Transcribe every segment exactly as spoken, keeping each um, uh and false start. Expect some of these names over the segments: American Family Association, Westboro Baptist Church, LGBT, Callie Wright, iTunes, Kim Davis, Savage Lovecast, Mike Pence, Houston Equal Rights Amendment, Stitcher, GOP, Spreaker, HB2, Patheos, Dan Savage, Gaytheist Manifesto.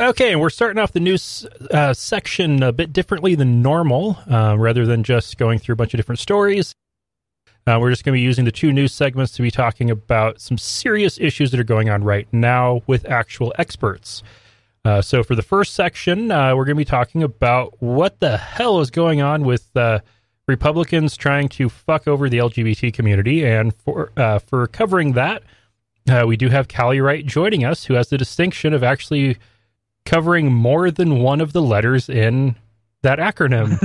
Okay, and we're starting off the news uh, section a bit differently than normal. Uh, rather than just going through a bunch of different stories, uh, we're just going to be using the two news segments to be talking about some serious issues that are going on right now with actual experts. Uh, so for the first section, uh, we're going to be talking about what the hell is going on with uh, Republicans trying to fuck over the L G B T community. And for uh, for covering that, uh, we do have Callie Wright joining us, who has the distinction of actually covering more than one of the letters in that acronym.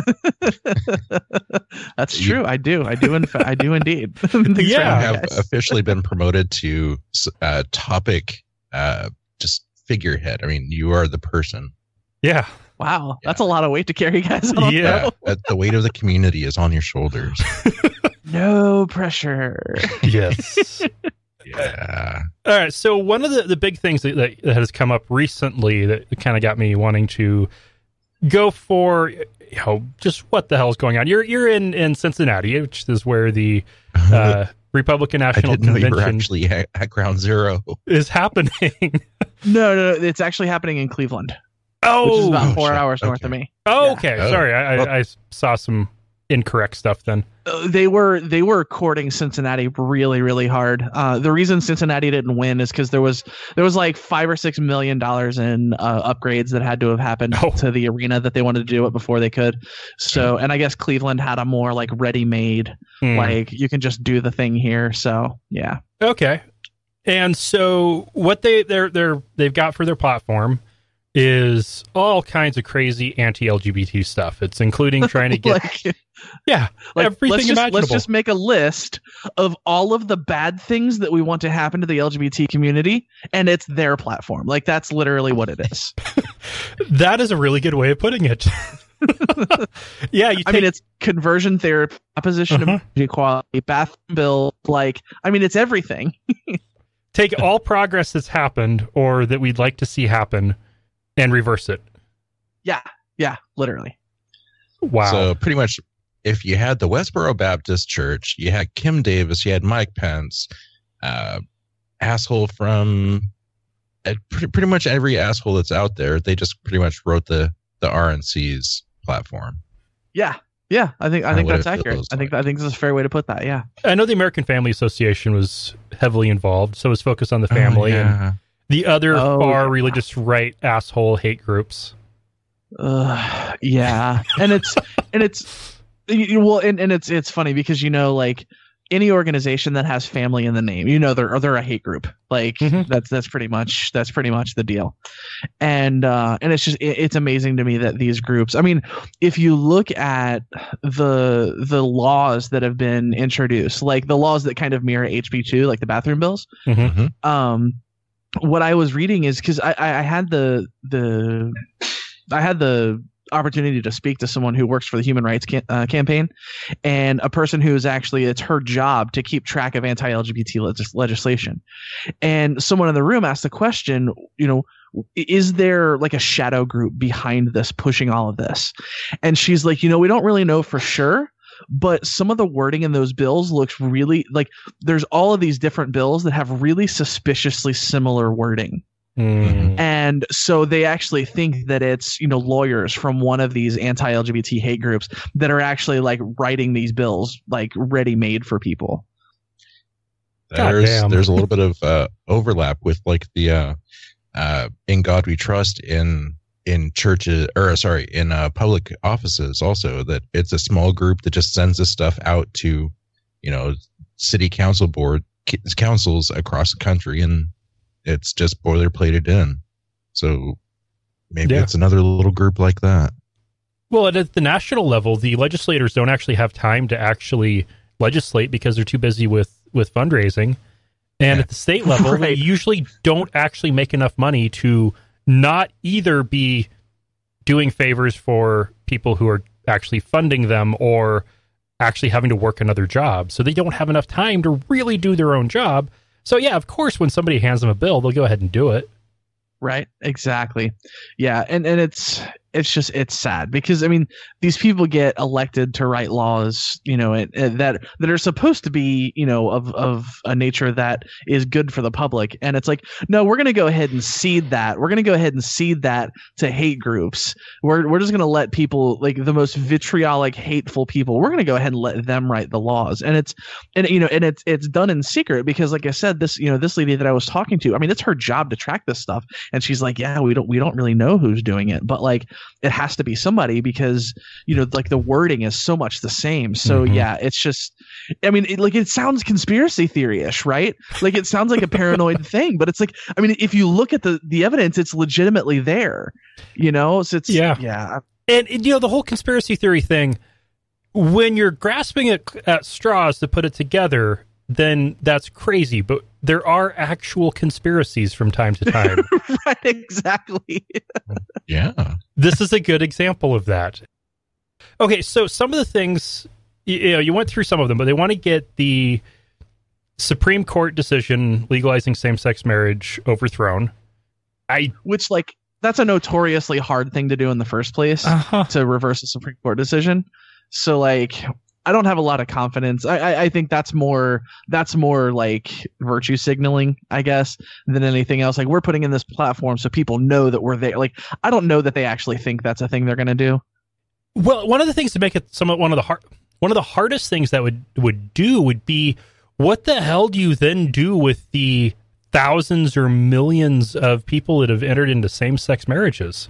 That's true. You, I do. I do. In fa- I do indeed. Yeah. You have officially been promoted to uh, topic, uh, just figurehead. I mean, you are the person. Yeah. Wow. Yeah. That's a lot of weight to carry, guys. Yeah. uh, the weight of the community is on your shoulders. No pressure. Yes. Yeah. All right. So one of the, the big things that, that has come up recently that kind of got me wanting to go for, you know, just what the hell is going on. You're you're in, in Cincinnati, which is where the uh, Republican National I didn't Convention know you were actually at, at ground zero is happening. No, no, it's actually happening in Cleveland. Oh, which is about four oh, hours okay. north of me. Oh, yeah. Okay. Oh. Sorry, I, I, I saw some incorrect stuff then. Uh, they were they were courting Cincinnati really really hard. Uh, the reason Cincinnati didn't win is because there was there was like five or six million dollars in uh, upgrades that had to have happened oh. to the arena that they wanted to do it before they could. So and I guess Cleveland had a more like ready made mm. like you can just do the thing here. So yeah. Okay. And so what they they're they're they've got for their platform is all kinds of crazy anti-L G B T stuff. It's including trying to get like, yeah, like, everything let's just, imaginable. Let's just make a list of all of the bad things that we want to happen to the L G B T community, and it's their platform. Like, that's literally what it is. That is a really good way of putting it. Yeah, you take, I mean, it's conversion therapy, opposition uh-huh. to equality, bath bill, like, I mean, it's everything. Take all progress that's happened or that we'd like to see happen and reverse it. Yeah, yeah, literally. Wow. So pretty much, if you had the Westboro Baptist Church, you had Kim Davis, you had Mike Pence, uh, asshole from uh, pretty, pretty much every asshole that's out there. They just pretty much wrote the, the R N C's platform. Yeah, yeah. I think I think that's accurate. I think I think this is a fair way to put that. Yeah. I know the American Family Association was heavily involved, so it was focused on the family. Oh, yeah. And the other oh, far yeah. religious right asshole hate groups. Uh, yeah, and it's and it's well, and, and it's it's funny because, you know, like any organization that has family in the name, you know, they're they're a hate group. Like mm-hmm. that's that's pretty much that's pretty much the deal. And uh, and it's just it, it's amazing to me that these groups. I mean, if you look at the the laws that have been introduced, like the laws that kind of mirror H B two, like the bathroom bills. Mm-hmm. Um. What I was reading is because I, I had the the I had the opportunity to speak to someone who works for the Human Rights Cam- uh, Campaign, and a person who is actually, it's her job to keep track of anti-L G B T legis- legislation. And someone in the room asked the question, you know, is there like a shadow group behind this pushing all of this? And she's like, you know, we don't really know for sure. But some of the wording in those bills looks really like there's all of these different bills that have really suspiciously similar wording. Mm. And so they actually think that it's, you know, lawyers from one of these anti-L G B T hate groups that are actually like writing these bills like ready made for people. There's there's a little bit of uh, overlap with like the uh, uh, In God We Trust in. in churches or sorry, in uh, public offices also, that it's a small group that just sends this stuff out to, you know, city council board c- councils across the country. And it's just boilerplated in. So maybe yeah. it's another little group like that. Well, at the national level, the legislators don't actually have time to actually legislate because they're too busy with, with fundraising. And yeah. at the state level, right. they usually don't actually make enough money to not either be doing favors for people who are actually funding them or actually having to work another job. So they don't have enough time to really do their own job. So yeah, of course, when somebody hands them a bill, they'll go ahead and do it. Right. Exactly. Yeah. And, and it's, it's just, it's sad because, I mean, these people get elected to write laws, you know, it, it, that that are supposed to be, you know, of, of a nature that is good for the public. And it's like, no, we're going to go ahead and cede that. We're going to go ahead and cede that to hate groups. We're, we're just going to let people, like the most vitriolic, hateful people, we're going to go ahead and let them write the laws. And it's, and you know, and it's, it's done in secret because, like I said, this, you know, this lady that I was talking to, I mean, it's her job to track this stuff. And she's like, yeah, we don't, we don't really know who's doing it, but like, it has to be somebody because, you know, like the wording is so much the same. So mm-hmm. yeah, it's just, I mean, it, like it sounds conspiracy theory-ish, right? Like it sounds like a paranoid thing, but it's like, I mean, if you look at the, the evidence, it's legitimately there, you know? So it's, yeah. yeah. And, and, you know, the whole conspiracy theory thing, when you're grasping at, at straws to put it together, then that's crazy. But there are actual conspiracies from time to time. Right, exactly. Yeah. This is a good example of that. Okay, so some of the things, you know, you went through some of them, but they want to get the Supreme Court decision legalizing same-sex marriage overthrown. I Which, like, that's a notoriously hard thing to do in the first place, uh-huh. to reverse a Supreme Court decision. So, like... I don't have a lot of confidence. I, I I think that's more that's more like virtue signaling, I guess, than anything else. Like, we're putting in this platform so people know that we're there. Like, I don't know that they actually think that's a thing they're going to do. Well, one of the things to make it somewhat one of the hard one of the hardest things that would would do would be, what the hell do you then do with the thousands or millions of people that have entered into same-sex marriages?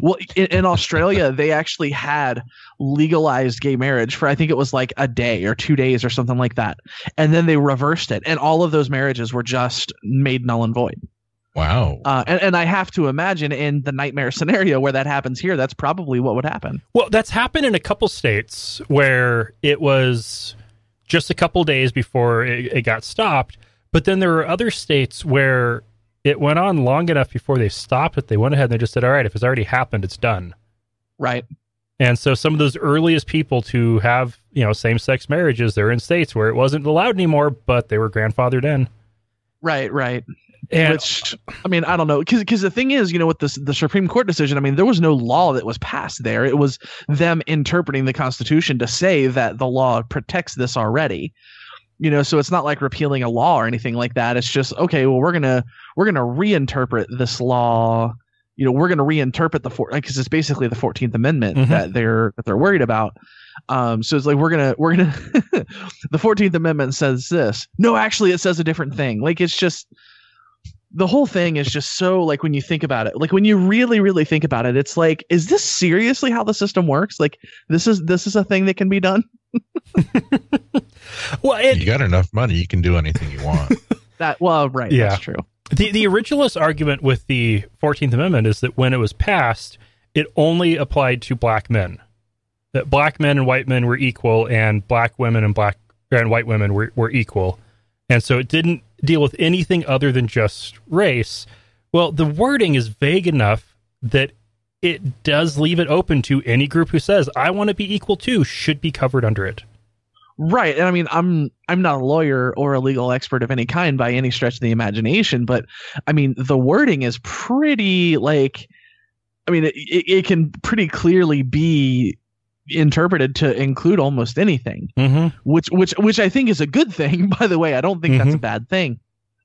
Well, in, in Australia, they actually had legalized gay marriage for, I think it was like a day or two days or something like that. And then they reversed it. And all of those marriages were just made null and void. Wow. Uh, and, and I have to imagine in the nightmare scenario where that happens here, that's probably what would happen. Well, that's happened in a couple states where it was just a couple days before it, it got stopped. But then there were other states where... it went on long enough before they stopped it. They went ahead and they just said, all right, if it's already happened, it's done. Right. And so some of those earliest people to have, you know, same-sex marriages, they're in states where it wasn't allowed anymore, but they were grandfathered in. Right, right. And, Which, I mean, I don't know. Because because the thing is, you know, with this, the Supreme Court decision, I mean, there was no law that was passed there. It was them interpreting the Constitution to say that the law protects this already. You know, so it's not like repealing a law or anything like that. It's just, okay, well, we're going to we're going to reinterpret this law. You know, we're going to reinterpret the four because it's basically the fourteenth Amendment mm-hmm. that they're that they're worried about. Um, so it's like we're going to we're going to the fourteenth Amendment says this. No, actually, it says a different thing. Like, it's just the whole thing is just so, like, when you think about it, like when you really, really think about it, it's like, is this seriously how the system works? Like, this is this is a thing that can be done. Well, it, you got enough money, you can do anything you want. That well, right. Yeah. That's true. The the originalist argument with the fourteenth Amendment is that when it was passed, it only applied to black men. That black men and white men were equal, and black women and black and white women were, were equal. And so it didn't deal with anything other than just race. Well, the wording is vague enough that it does leave it open to any group who says, I want to be equal to, should be covered under it. Right. And I mean, I'm I'm not a lawyer or a legal expert of any kind by any stretch of the imagination, but I mean, the wording is pretty, like, I mean, it, it can pretty clearly be interpreted to include almost anything, mm-hmm. which which which I think is a good thing, by the way. I don't think mm-hmm. that's a bad thing.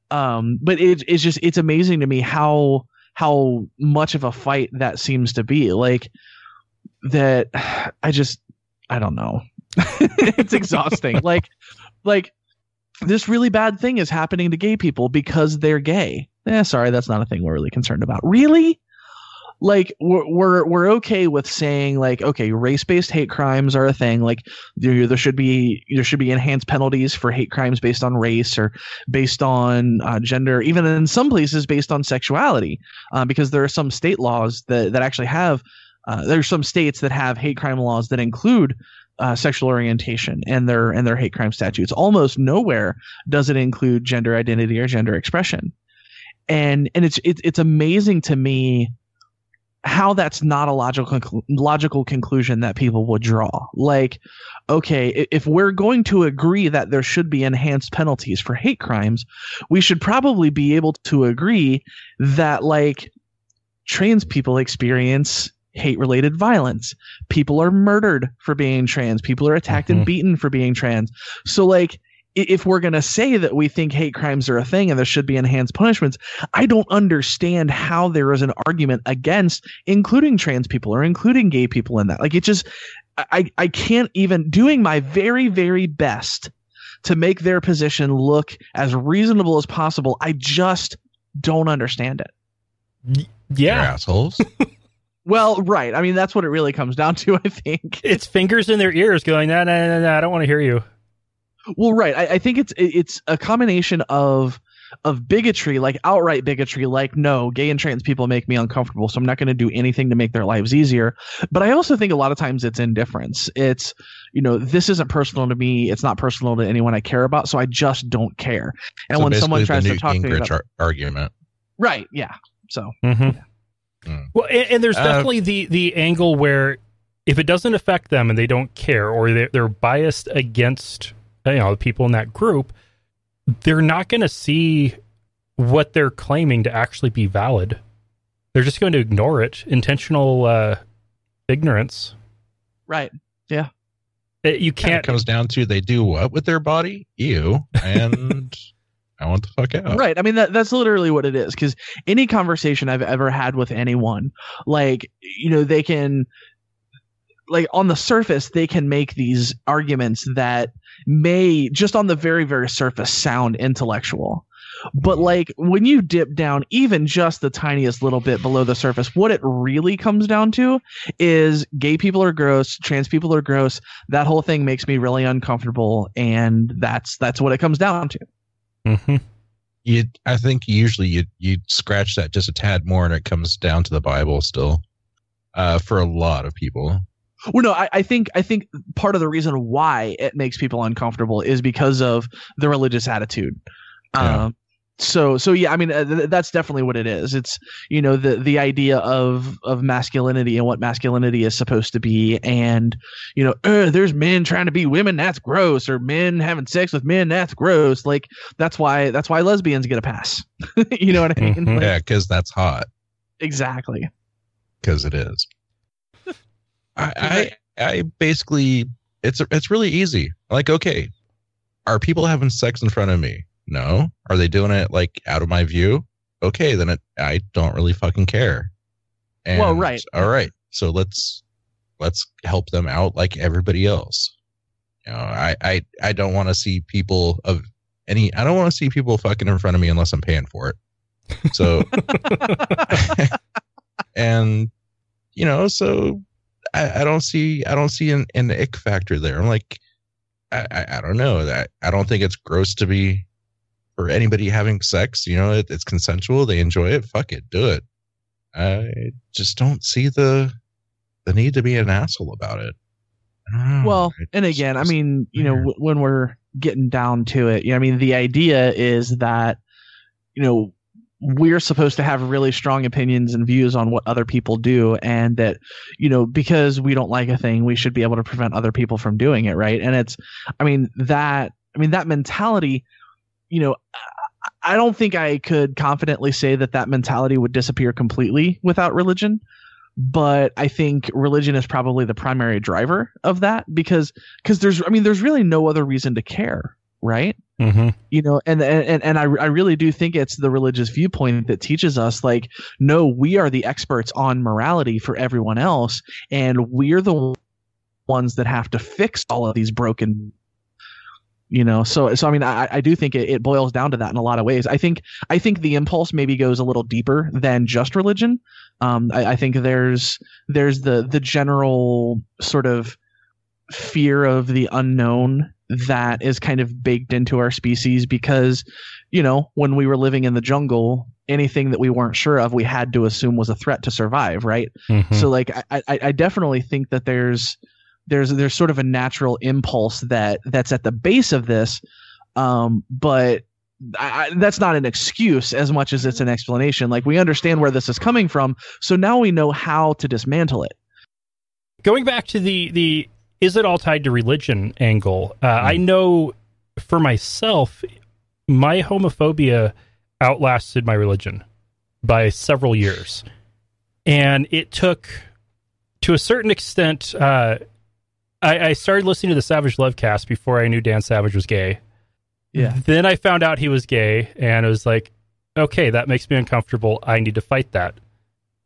Um, but it, it's just, it's amazing to me how how much of a fight that seems to be. Like, that I just, I don't know. It's exhausting. Like, like this really bad thing is happening to gay people because they're gay. Eh, sorry, that's not a thing we're really concerned about. Really? Like, we're, we're, we're okay with saying, like, okay, race-based hate crimes are a thing. Like, there, there should be, there should be enhanced penalties for hate crimes based on race or based on uh, gender, even in some places based on sexuality, uh, because there are some state laws that, that actually have, uh, there are some states that have hate crime laws that include Uh, sexual orientation and their and their hate crime statutes. Almost nowhere does it include gender identity or gender expression, and and it's it, it's amazing to me how that's not a logical logical conclusion that people would draw. Like, okay, if we're going to agree that there should be enhanced penalties for hate crimes, we should probably be able to agree that, like, trans people experience hate-related violence. People are murdered for being trans. People are attacked mm-hmm. and beaten for being trans. So, like, if we're going to say that we think hate crimes are a thing and there should be enhanced punishments, I don't understand how there is an argument against including trans people or including gay people in that. Like, it just, I, I can't even, doing my very, very best to make their position look as reasonable as possible, I just don't understand it. Yeah. They're assholes. Well, right. I mean, that's what it really comes down to, I think. It's fingers in their ears going, no, no, no, no, I don't want to hear you. Well, right. I, I think it's it's a combination of of bigotry, like outright bigotry, like, no, gay and trans people make me uncomfortable, so I'm not going to do anything to make their lives easier. But I also think a lot of times it's indifference. It's, you know, this isn't personal to me. It's not personal to anyone I care about, so I just don't care. And so when someone tries to talk Gingrich to me about argument, right? Yeah. So. Mm-hmm. Yeah. Mm. Well, and, and there's uh, definitely the the angle where if it doesn't affect them and they don't care, or they're, they're biased against, you know, the people in that group, they're not going to see what they're claiming to actually be valid. They're just going to ignore it. Intentional uh, ignorance. Right. Yeah. It, you can't. It comes down to they do what with their body? Ew. And I want the fuck out. Right. I mean, that that's literally what it is. Because any conversation I've ever had with anyone, like, you know, they can, like, on the surface, they can make these arguments that may just on the very, very surface sound intellectual. But like when you dip down even just the tiniest little bit below the surface, what it really comes down to is gay people are gross, trans people are gross. That whole thing makes me really uncomfortable. And that's that's what it comes down to. Mm-hmm. You, I think usually you you scratch that just a tad more and it comes down to the Bible still uh, for a lot of people. Well, no, I, I think I think part of the reason why it makes people uncomfortable is because of the religious attitude. Yeah. Um, so, so yeah, I mean, uh, th- that's definitely what it is. It's, you know, the the idea of of masculinity and what masculinity is supposed to be, and, you know, uh, there's men trying to be women, that's gross, or men having sex with men, that's gross. Like that's why that's why lesbians get a pass. You know what I mean? Mm-hmm. Like, yeah, because that's hot. Exactly. Because it is. I, I I basically it's it's really easy. Like, okay, are people having sex in front of me? No. Are they doing it like out of my view? Okay, then it, I don't really fucking care. And, well, right. All right. So let's let's help them out like everybody else. You know, I I, I don't want to see people of any. I don't want to see people fucking in front of me unless I'm paying for it. So, and you know, so. I, I don't see I don't see an, an ick factor there. I'm like, I, I, I don't know. I, I don't think it's gross to be for anybody having sex. You know, it, it's consensual. They enjoy it. Fuck it. Do it. I just don't see the the need to be an asshole about it. Oh, well, and again, I mean, you know, w- when we're getting down to it, you know, I mean, the idea is that, you know, we're supposed to have really strong opinions and views on what other people do, and that, you know, because we don't like a thing, we should be able to prevent other people from doing it. Right. And it's, I mean, that, I mean, that mentality, you know, I don't think I could confidently say that that mentality would disappear completely without religion, but I think religion is probably the primary driver of that because, because there's, I mean, there's really no other reason to care. Right. Mm-hmm. You know, and, and, and I, I really do think it's the religious viewpoint that teaches us, like, no, we are the experts on morality for everyone else. And we're the ones that have to fix all of these broken, you know, so, so, I mean, I, I do think it, it boils down to that in a lot of ways. I think, I think the impulse maybe goes a little deeper than just religion. Um, I, I think there's, there's the, the general sort of fear of the unknown that is kind of baked into our species because, you know, when we were living in the jungle, anything that we weren't sure of, we had to assume was a threat to survive. Right. Mm-hmm. So like, I, I definitely think that there's, there's, there's sort of a natural impulse that that's at the base of this. Um, but I, I, that's not an excuse as much as it's an explanation. Like, we understand where this is coming from. So now we know how to dismantle it. Going back to the, the, is it all tied to religion angle? Uh, mm-hmm. I know for myself, my homophobia outlasted my religion by several years. And it took to a certain extent, uh, I, I started listening to the Savage Lovecast before I knew Dan Savage was gay. Yeah. Then I found out he was gay, and it was like, okay, that makes me uncomfortable. I need to fight that.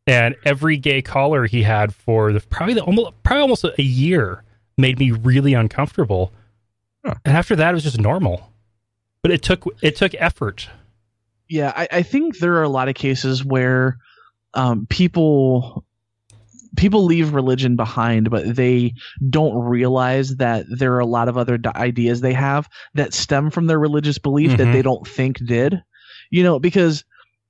And every gay caller he had for the, probably the almost, probably almost a year made me really uncomfortable. Huh. And after that, it was just normal. But it took it took effort. Yeah, I, I think there are a lot of cases where um, people people leave religion behind, but they don't realize that there are a lot of other ideas they have that stem from their religious belief, mm-hmm. that they don't think did. You know, because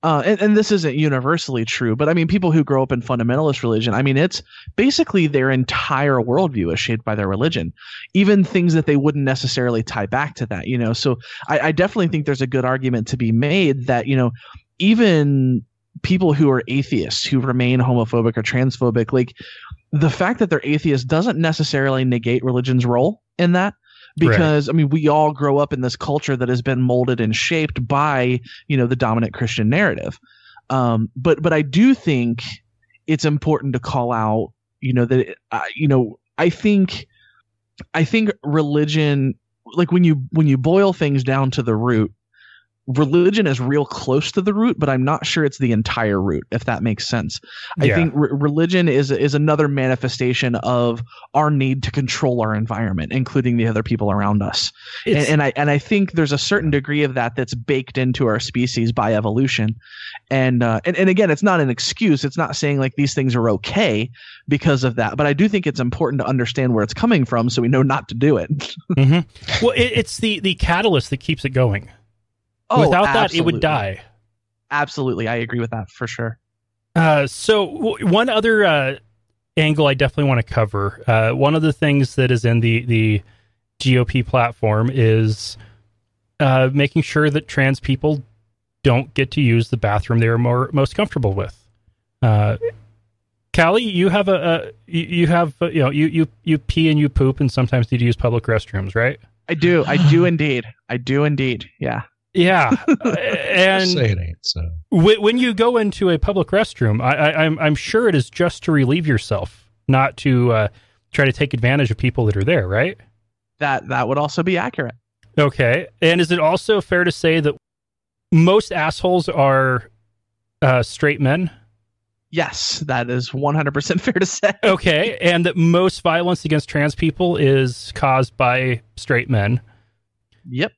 uh, and, and this isn't universally true, but I mean, people who grow up in fundamentalist religion, I mean, it's basically their entire worldview is shaped by their religion, even things that they wouldn't necessarily tie back to that, you know. So I, I definitely think there's a good argument to be made that, you know, even people who are atheists who remain homophobic or transphobic, like the fact that they're atheists doesn't necessarily negate religion's role in that. Because, right. I mean, we all grow up in this culture that has been molded and shaped by, you know, the dominant Christian narrative. Um, but but I do think it's important to call out, you know, that, uh, you know, I think I think religion, like when you when you boil things down to the root, religion is real close to the root, but I'm not sure it's the entire root, if that makes sense. Yeah. I think re- religion is is another manifestation of our need to control our environment, including the other people around us. And, and I and I think there's a certain degree of that that's baked into our species by evolution. And, uh, and and again, it's not an excuse. It's not saying like these things are okay because of that. But I do think it's important to understand where it's coming from so we know not to do it. Mm-hmm. Well, it, it's the the catalyst that keeps it going. Oh, without absolutely. that, it would die. Absolutely. I agree with that for sure. Uh, so w- one other uh, angle I definitely want to cover, uh, one of the things that is in the, the G O P platform is uh, making sure that trans people don't get to use the bathroom they are more, most comfortable with. Uh, Callie, you have a, a you have, a, you know, you, you, you pee and you poop and sometimes need to use public restrooms, right? I do. I do indeed. I do indeed. Yeah. Yeah, uh, and say it ain't so. w- when you go into a public restroom, I, I, I'm I'm sure it is just to relieve yourself, not to uh, try to take advantage of people that are there, right? That that would also be accurate. Okay, and is it also fair to say that most assholes are uh, straight men? Yes, that is one hundred percent fair to say. Okay, and that most violence against trans people is caused by straight men? Yep.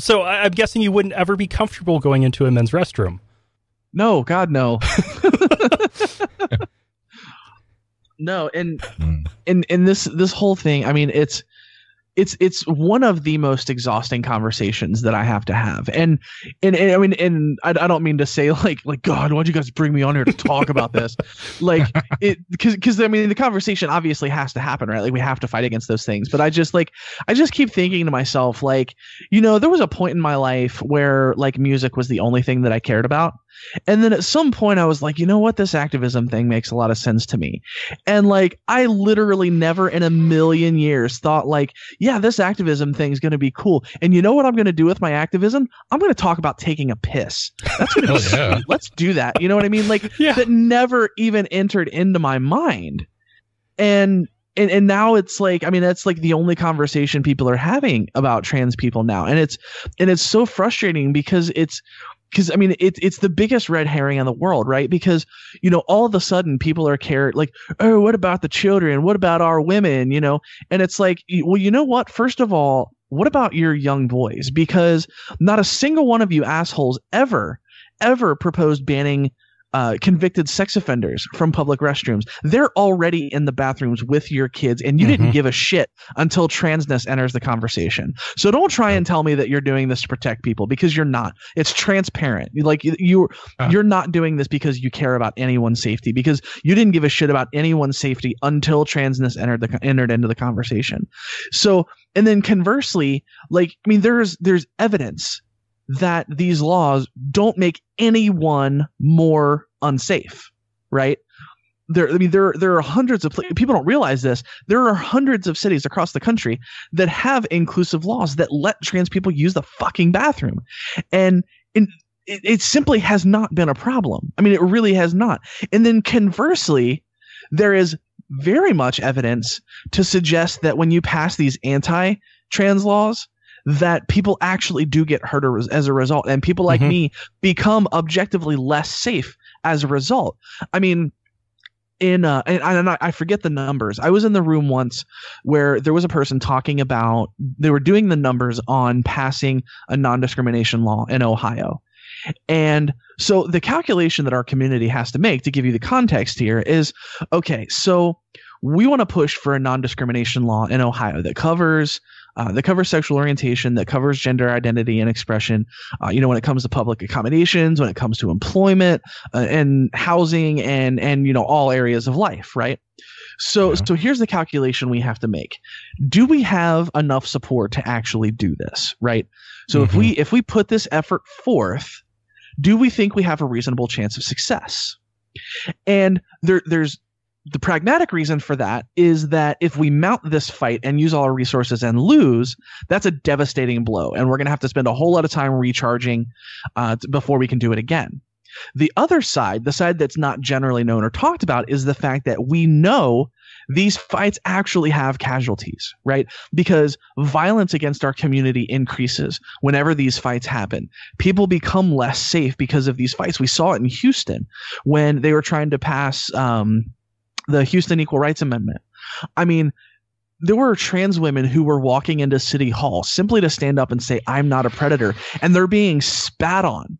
So I'm guessing you wouldn't ever be comfortable going into a men's restroom. No, God, no. No, and and and this this whole thing, I mean, it's it's it's one of the most exhausting conversations that I have to have. And and, and I mean, and I, I don't mean to say like like God, why'd you guys bring me on here to talk about this? Like it because because I mean the conversation obviously has to happen, right? Like we have to fight against those things. But I just like I just keep thinking to myself, like, you know, there was a point in my life where like music was the only thing that I cared about. And then at some point I was like, you know what, this activism thing makes a lot of sense to me. And like, I literally never in a million years thought like, yeah, this activism thing is going to be cool. And you know what I'm going to do with my activism? I'm going to talk about taking a piss. That's what it yeah. Let's do that. You know what I mean? Like yeah. that never even entered into my mind. And And and now it's like, I mean, that's like the only conversation people are having about trans people now. And it's and it's so frustrating because it's because, I mean, it, it's the biggest red herring in the world. Right. Because, you know, all of a sudden people are care like, oh, what about the children? What about our women? You know, and it's like, well, you know what? First of all, what about your young boys? Because not a single one of you assholes ever, ever proposed banning Uh, convicted sex offenders from public restrooms. They're already in the bathrooms with your kids, and you mm-hmm. didn't give a shit until transness enters the conversation. So don't try and tell me that you're doing this to protect people, because you're not. It's transparent. Like you, uh. you're not doing this because you care about anyone's safety, because you didn't give a shit about anyone's safety until transness entered the entered into the conversation. So, and then conversely, like I mean, there's there's evidence that these laws don't make anyone more unsafe, right? There, I mean, there there are hundreds of people don't realize this. There are hundreds of cities across the country that have inclusive laws that let trans people use the fucking bathroom, and and it, it simply has not been a problem. I mean, it really has not. And then conversely, there is very much evidence to suggest that when you pass these anti-trans laws, that people actually do get hurt as a result, and people like mm-hmm. me become objectively less safe as a result. I mean, in uh, and, and I, I forget the numbers. I was in the room once where there was a person talking about they were doing the numbers on passing a non-discrimination law in Ohio. And so the calculation that our community has to make, to give you the context here, is, okay, so we want to push for a non-discrimination law in Ohio that covers uh, that covers sexual orientation, that covers gender identity and expression, uh, you know, when it comes to public accommodations, when it comes to employment uh, and housing and, and, you know, all areas of life, right? So, yeah. so here's the calculation we have to make. Do we have enough support to actually do this, right? So mm-hmm. if we if we put this effort forth, do we think we have a reasonable chance of success? And there, there's the pragmatic reason for that is that if we mount this fight and use all our resources and lose, that's a devastating blow. And we're going to have to spend a whole lot of time recharging uh, before we can do it again. The other side, the side that's not generally known or talked about, is the fact that we know these fights actually have casualties, right? Because violence against our community increases whenever these fights happen. People become less safe because of these fights. We saw it in Houston when they were trying to pass um, the Houston Equal Rights Amendment. I mean, there were trans women who were walking into City Hall simply to stand up and say, "I'm not a predator," and they're being spat on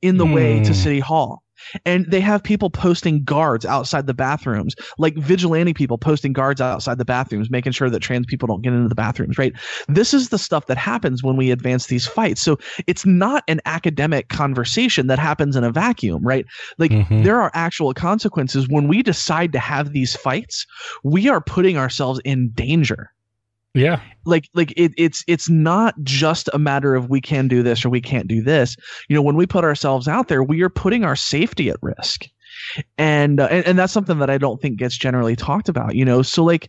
in the mm. way to City Hall. And they have people posting guards outside the bathrooms, like vigilante people posting guards outside the bathrooms, making sure that trans people don't get into the bathrooms, right? This is the stuff that happens when we advance these fights. So it's not an academic conversation that happens in a vacuum, right? Like mm-hmm. there are actual consequences. When we decide to have these fights, we are putting ourselves in danger. Yeah. Like, like it, it's, it's not just a matter of we can do this or we can't do this. You know, when we put ourselves out there, we are putting our safety at risk. And, uh, and, and that's something that I don't think gets generally talked about, you know? So like,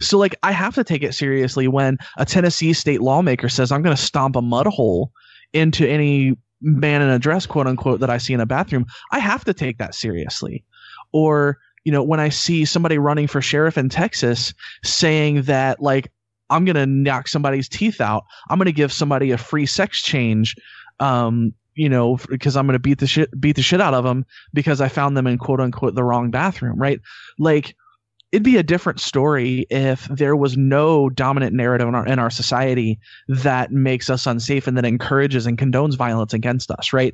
so like I have to take it seriously when a Tennessee state lawmaker says, "I'm going to stomp a mud hole into any man in a dress, quote unquote, that I see in a bathroom." I have to take that seriously. Or, you know, when I see somebody running for sheriff in Texas saying that, like, "I'm going to knock somebody's teeth out. I'm going to give somebody a free sex change, um, you know, because I'm going to beat the shit, beat the shit out of them because I found them in quote unquote the wrong bathroom," right? Like, it'd be a different story if there was no dominant narrative in our, in our society that makes us unsafe and that encourages and condones violence against us, right?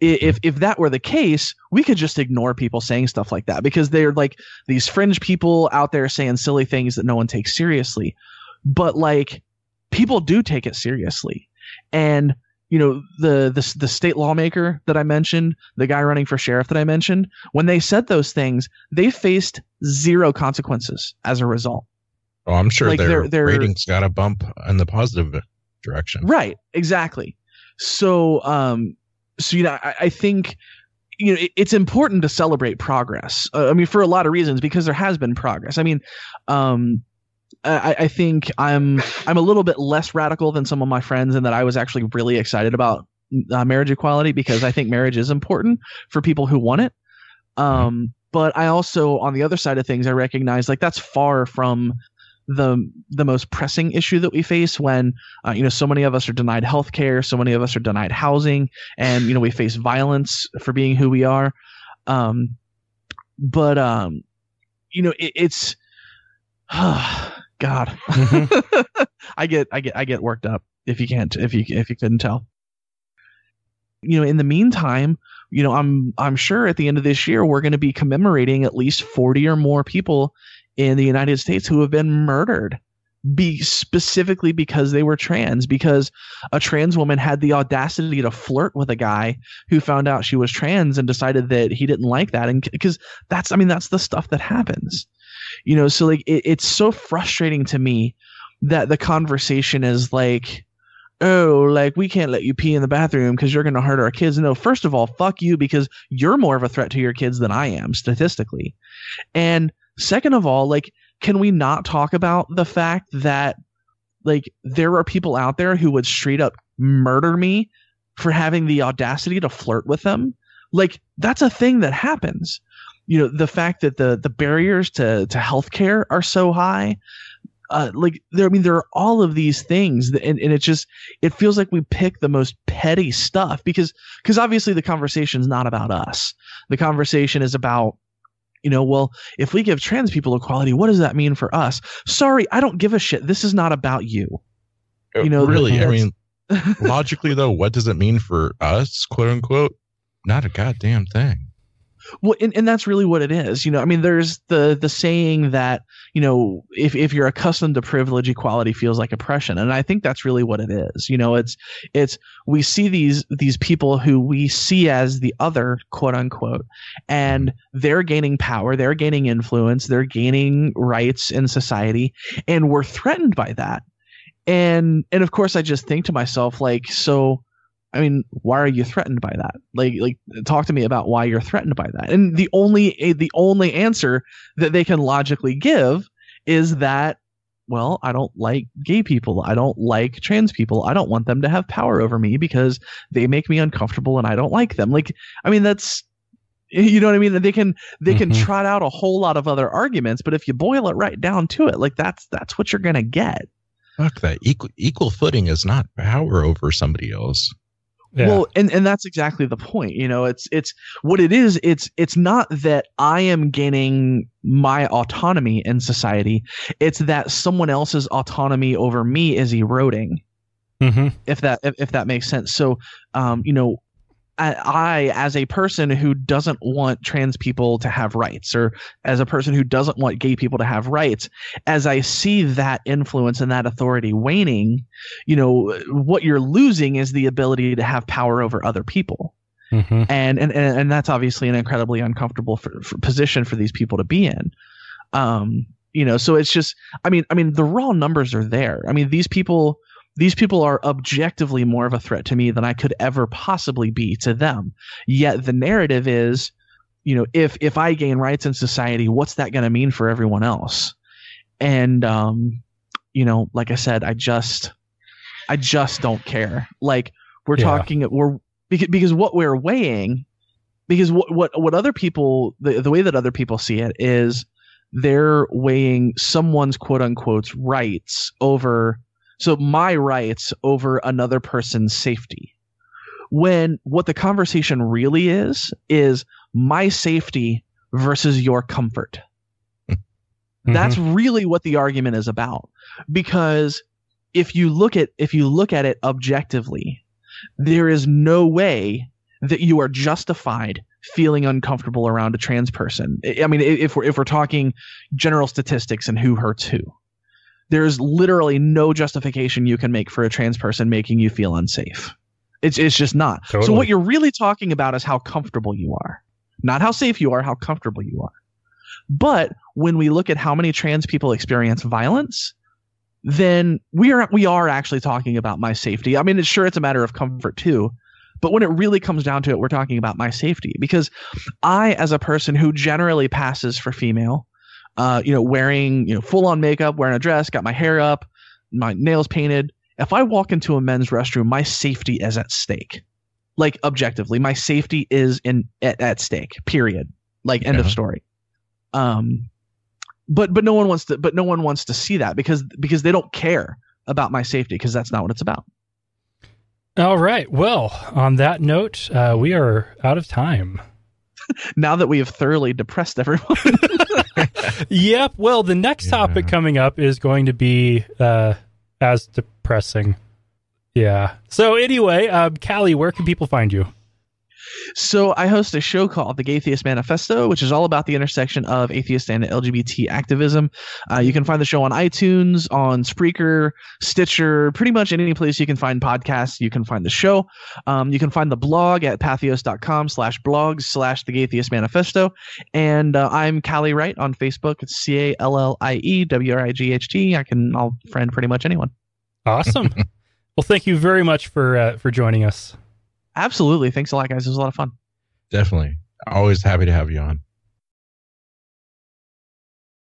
If if that were the case, we could just ignore people saying stuff like that because they're like these fringe people out there saying silly things that no one takes seriously. But like, people do take it seriously. And, you know, the, the the state lawmaker that I mentioned, the guy running for sheriff that I mentioned, when they said those things, they faced zero consequences as a result. Oh, I'm sure like their, their ratings got a bump in the positive direction. Right. Exactly. So, um, so, you know, I, I think, you know, it, it's important to celebrate progress. Uh, I mean, for a lot of reasons, because there has been progress. I mean, um, I, I think I'm I'm a little bit less radical than some of my friends, and that I was actually really excited about uh, marriage equality because I think marriage is important for people who want it. Um, but I also, on the other side of things, I recognize like that's far from the the most pressing issue that we face when uh, you know, so many of us are denied healthcare, so many of us are denied housing, and you know, we face violence for being who we are. Um, but um, you know, it, it's. God, mm-hmm. I get, I get, I get worked up. If you can't, if you, if you couldn't tell, you know, in the meantime, you know, I'm, I'm sure at the end of this year, we're going to be commemorating at least forty or more people in the United States who have been murdered be specifically because they were trans, because a trans woman had the audacity to flirt with a guy who found out she was trans and decided that he didn't like that. And because that's, I mean, that's the stuff that happens. You know, so like it, it's so frustrating to me that the conversation is like, "Oh, like we can't let you pee in the bathroom because you're going to hurt our kids." No, first of all, fuck you, because you're more of a threat to your kids than I am statistically. And second of all, like, can we not talk about the fact that like there are people out there who would straight up murder me for having the audacity to flirt with them? Like, that's a thing that happens. you know, the fact that the the barriers to to healthcare are so high. Uh, like there, I mean, there are all of these things that, and, and it just, it feels like we pick the most petty stuff because, because obviously the conversation is not about us. The conversation is about, you know, well, if we give trans people equality, what does that mean for us? Sorry, I don't give a shit. This is not about you. You know, really? I mean, logically though, what does it mean for us? Quote unquote, not a goddamn thing. Well, and, and that's really what it is. You know, I mean, there's the the saying that, you know, if, if you're accustomed to privilege, equality feels like oppression. And I think that's really what it is. You know, it's it's we see these these people who we see as the other, quote unquote, and they're gaining power. They're gaining influence. They're gaining rights in society. And we're threatened by that. And and of course, I just think to myself, like, so. I mean, why are you threatened by that? Like, like, talk to me about why you're threatened by that. And the only, the only answer that they can logically give is that, well, I don't like gay people. I don't like trans people. I don't want them to have power over me because they make me uncomfortable and I don't like them. Like, I mean, that's, you know what I mean? They can, they mm-hmm. can trot out a whole lot of other arguments, but if you boil it right down to it, like that's, that's what you're going to get. Fuck that. Equal, equal footing is not power over somebody else. Yeah. Well, and, and that's exactly the point. You know, it's it's what it is. It's it's not that I am gaining my autonomy in society. It's that someone else's autonomy over me is eroding. Mm-hmm. If that if, if that makes sense. So, um, you know, I, I as a person who doesn't want trans people to have rights, or as a person who doesn't want gay people to have rights, as I see that influence and that authority waning, you know, what you're losing is the ability to have power over other people. Mm-hmm. And, and, and that's obviously an incredibly uncomfortable for, for position for these people to be in. Um, you know, so it's just, I mean, I mean, the raw numbers are there. I mean, these people, These people are objectively more of a threat to me than I could ever possibly be to them. Yet the narrative is, you know, if if I gain rights in society, what's that going to mean for everyone else? And, um, you know, like I said, I just I just don't care. Like we're yeah. talking we're because, because what we're weighing, because what, what, what other people the, the way that other people see it is they're weighing someone's quote unquote rights over. So my rights over another person's safety, when what the conversation really is, is my safety versus your comfort. Mm-hmm. That's really what the argument is about, because if you look at if you look at it objectively, there is no way that you are justified feeling uncomfortable around a trans person. I mean, if we're if we're talking general statistics and who hurts who. There's literally no justification you can make for a trans person making you feel unsafe. It's it's just not. Totally. So what you're really talking about is how comfortable you are, not how safe you are, how comfortable you are. But when we look at how many trans people experience violence, then we are we are actually talking about my safety. I mean, it's sure it's a matter of comfort too, but when it really comes down to it, we're talking about my safety, because I, as a person who generally passes for female, Uh, you know, wearing, you know, full on makeup, wearing a dress, got my hair up, my nails painted. If I walk into a men's restroom, my safety is at stake. Like objectively, my safety is in at, at stake, period. Like end yeah. of story. Um, but, but no one wants to, but no one wants to see that because, because they don't care about my safety, because that's not what it's about. All right. Well, on that note, uh, we are out of time. Now that we have thoroughly depressed everyone. Yep. Well, the next yeah. topic coming up is going to be uh, as depressing. Yeah. So anyway, um, Callie, where can people find you? So I host a show called The Gaytheist Manifesto, which is all about the intersection of atheist and L G B T activism. Uh, you can find the show on iTunes, on Spreaker, Stitcher, pretty much any place you can find podcasts. You can find the show. Um, you can find the blog at patheos.com slash blogs slash The Gaytheist Manifesto. And uh, I'm Callie Wright on Facebook. It's C A L L I E W R I G H T. I can, I'll friend pretty much anyone. Awesome. Well, thank you very much for uh, for joining us. Absolutely. Thanks a lot, guys. It was a lot of fun. Definitely. Always happy to have you on.